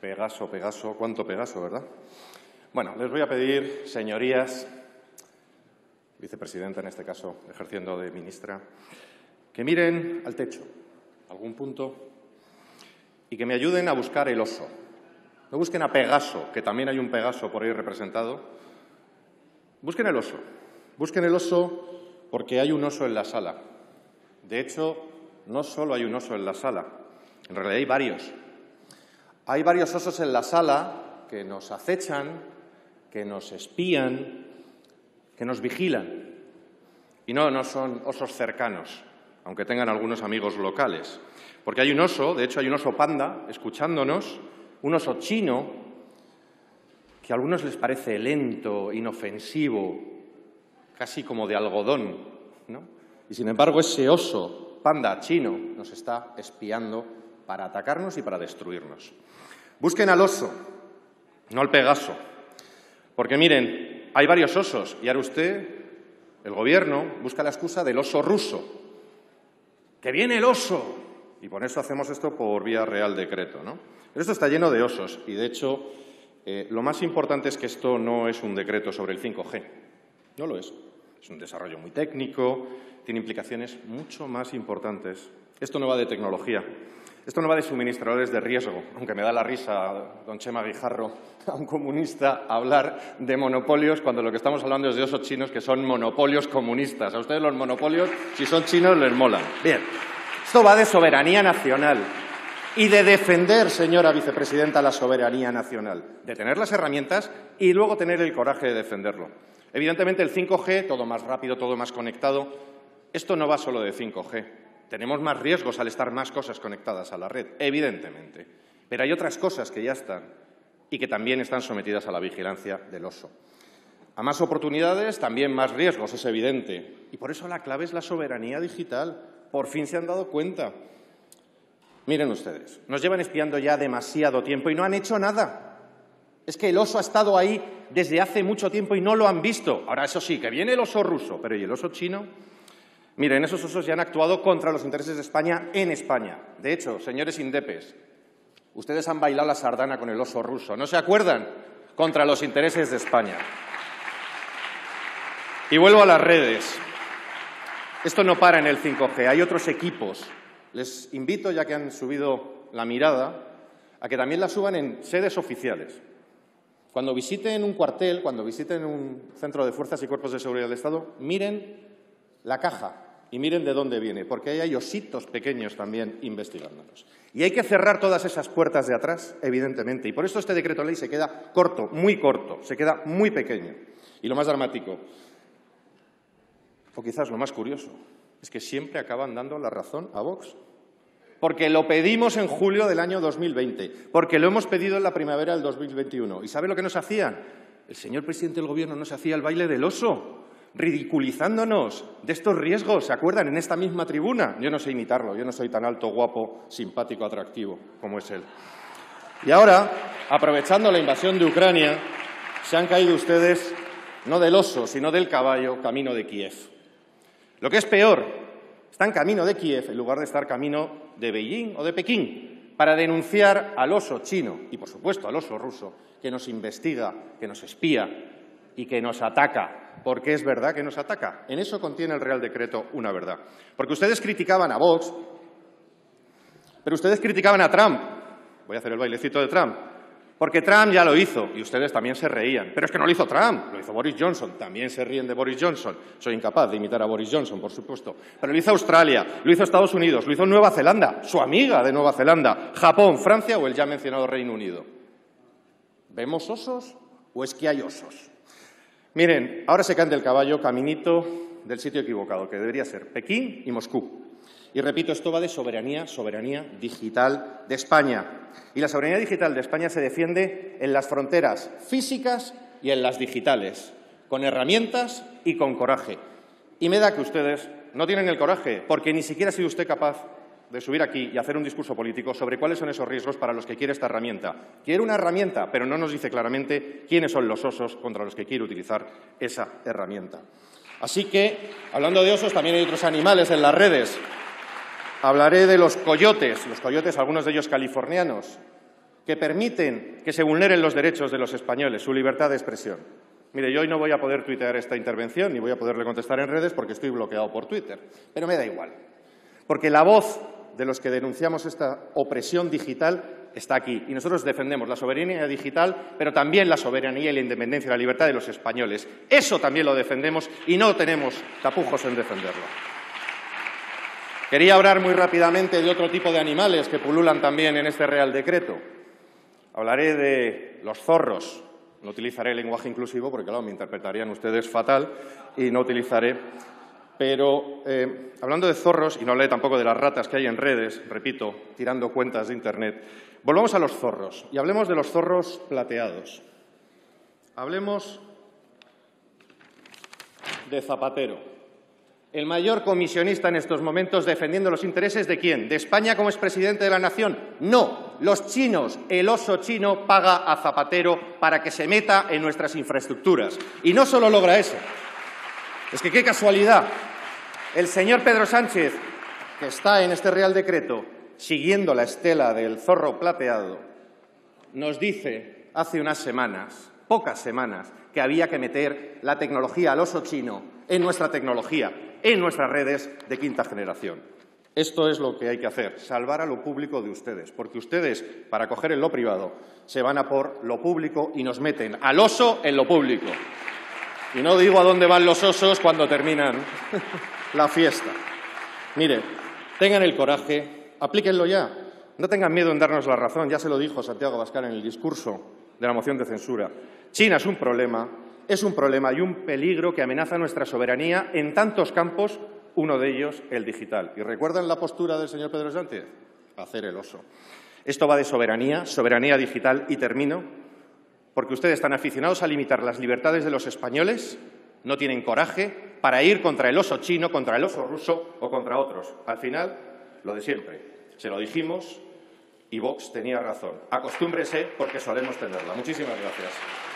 Pegaso, Pegaso, cuánto Pegaso, ¿verdad? Bueno, les voy a pedir, señorías, vicepresidenta en este caso, ejerciendo de ministra, que miren al techo, algún punto, y que me ayuden a buscar el oso. No busquen a Pegaso, que también hay un Pegaso por ahí representado. Busquen el oso. Busquen el oso porque hay un oso en la sala. De hecho, no solo hay un oso en la sala, en realidad hay varios. Hay varios osos en la sala que nos acechan, que nos espían, que nos vigilan. Y no son osos cercanos, aunque tengan algunos amigos locales. Porque hay un oso, de hecho hay un oso panda, escuchándonos, un oso chino, que a algunos les parece lento, inofensivo, casi como de algodón, ¿no? Y sin embargo ese oso panda chino nos está espiando para atacarnos y para destruirnos. Busquen al oso, no al Pegaso. Porque miren, hay varios osos y ahora usted, el Gobierno, busca la excusa del oso ruso. ¡Que viene el oso! Y por eso hacemos esto por vía real decreto, ¿no? Pero esto está lleno de osos y, de hecho, lo más importante es que esto no es un decreto sobre el 5G. No lo es. Es un desarrollo muy técnico, tiene implicaciones mucho más importantes. Esto no va de tecnología. Esto no va de suministradores de riesgo, aunque me da la risa, don Chema Guijarro, a un comunista hablar de monopolios cuando lo que estamos hablando es de osos chinos que son monopolios comunistas. A ustedes los monopolios, si son chinos, les molan. Bien, esto va de soberanía nacional y de defender, señora vicepresidenta, la soberanía nacional, de tener las herramientas y luego tener el coraje de defenderlo. Evidentemente el 5G, todo más rápido, todo más conectado, esto no va solo de 5G. Tenemos más riesgos al estar más cosas conectadas a la red, evidentemente. Pero hay otras cosas que ya están y que también están sometidas a la vigilancia del oso. A más oportunidades, también más riesgos, es evidente. Y por eso la clave es la soberanía digital. Por fin se han dado cuenta. Miren ustedes, nos llevan espiando ya demasiado tiempo y no han hecho nada. Es que el oso ha estado ahí desde hace mucho tiempo y no lo han visto. Ahora, eso sí, que viene el oso ruso, pero ¿y el oso chino? Miren, esos osos ya han actuado contra los intereses de España en España. De hecho, señores indepes, ustedes han bailado la sardana con el oso ruso. ¿No se acuerdan? Contra los intereses de España. Y vuelvo a las redes. Esto no para en el 5G. Hay otros equipos. Les invito, ya que han subido la mirada, a que también la suban en sedes oficiales. Cuando visiten un cuartel, cuando visiten un centro de fuerzas y cuerpos de seguridad del Estado, miren la caja y miren de dónde viene, porque ahí hay ositos pequeños también investigándonos. Y hay que cerrar todas esas puertas de atrás, evidentemente, y por eso este decreto ley se queda corto, se queda muy pequeño. Y lo más dramático, o quizás lo más curioso, es que siempre acaban dando la razón a Vox. Porque lo pedimos en julio del año 2020, porque lo hemos pedido en la primavera del 2021. ¿Y sabe lo que nos hacían? El señor presidente del Gobierno nos hacía el baile del oso, ridiculizándonos de estos riesgos, ¿se acuerdan? En esta misma tribuna. Yo no sé imitarlo, yo no soy tan alto, guapo, simpático, atractivo como es él. Y ahora, aprovechando la invasión de Ucrania, se han caído ustedes no del oso, sino del caballo, camino de Kiev. Lo que es peor, están camino de Kiev en lugar de estar camino de Beijing o de Pekín para denunciar al oso chino y, por supuesto, al oso ruso, que nos investiga, que nos espía y que nos ataca. Porque es verdad que nos ataca. En eso contiene el Real Decreto una verdad. Porque ustedes criticaban a Vox, pero ustedes criticaban a Trump. Voy a hacer el bailecito de Trump. Porque Trump ya lo hizo y ustedes también se reían. Pero es que no lo hizo Trump, lo hizo Boris Johnson. También se ríen de Boris Johnson. Soy incapaz de imitar a Boris Johnson, por supuesto. Pero lo hizo Australia, lo hizo Estados Unidos, lo hizo Nueva Zelanda, su amiga de Nueva Zelanda, Japón, Francia o el ya mencionado Reino Unido. ¿Vemos osos o es que hay osos? Miren, ahora se caen del caballo caminito del sitio equivocado, que debería ser Pekín y Moscú. Y repito, esto va de soberanía digital de España. Y la soberanía digital de España se defiende en las fronteras físicas y en las digitales, con herramientas y con coraje. Y me da que ustedes no tienen el coraje, porque ni siquiera ha sido usted capaz de subir aquí y hacer un discurso político sobre cuáles son esos riesgos para los que quiere esta herramienta. Quiere una herramienta, pero no nos dice claramente quiénes son los osos contra los que quiere utilizar esa herramienta. Así que, hablando de osos, también hay otros animales en las redes. Hablaré de los coyotes algunos de ellos californianos, que permiten que se vulneren los derechos de los españoles, su libertad de expresión. Mire, yo hoy no voy a poder tuitear esta intervención ni voy a poderle contestar en redes porque estoy bloqueado por Twitter, pero me da igual, porque la voz de los que denunciamos esta opresión digital está aquí y nosotros defendemos la soberanía digital, pero también la soberanía y la independencia y la libertad de los españoles. Eso también lo defendemos y no tenemos tapujos en defenderlo. Quería hablar muy rápidamente de otro tipo de animales que pululan también en este Real Decreto. Hablaré de los zorros. No utilizaré el lenguaje inclusivo porque, claro, me interpretarían ustedes fatal y no utilizaré. Pero hablando de zorros, y no hablé tampoco de las ratas que hay en redes, repito, tirando cuentas de Internet, volvamos a los zorros y hablemos de los zorros plateados. Hablemos de Zapatero, el mayor comisionista en estos momentos defendiendo los intereses ¿de quién? ¿De España como expresidente de la nación? No. Los chinos, el oso chino paga a Zapatero para que se meta en nuestras infraestructuras. Y no solo logra eso. Es que qué casualidad. El señor Pedro Sánchez, que está en este Real Decreto, siguiendo la estela del zorro plateado, nos dice hace unas semanas, pocas semanas, que había que meter la tecnología al oso chino en nuestra tecnología, en nuestras redes de quinta generación. Esto es lo que hay que hacer, salvar a lo público de ustedes, porque ustedes, para coger en lo privado, se van a por lo público y nos meten al oso en lo público. Y no digo a dónde van los osos cuando terminan la fiesta. Mire, tengan el coraje, aplíquenlo ya. No tengan miedo en darnos la razón, ya se lo dijo Santiago Abascal en el discurso de la moción de censura. China es un problema y un peligro que amenaza nuestra soberanía en tantos campos. Uno de ellos, el digital. ¿Y recuerdan la postura del señor Pedro Sánchez? Hacer el oso. Esto va de soberanía, soberanía digital, y termino, porque ustedes están aficionados a limitar las libertades de los españoles, no tienen coraje para ir contra el oso chino, contra el oso ruso o contra otros. Al final, lo de siempre. Se lo dijimos y Vox tenía razón. Acostúmbrese porque solemos tenerla. Muchísimas gracias.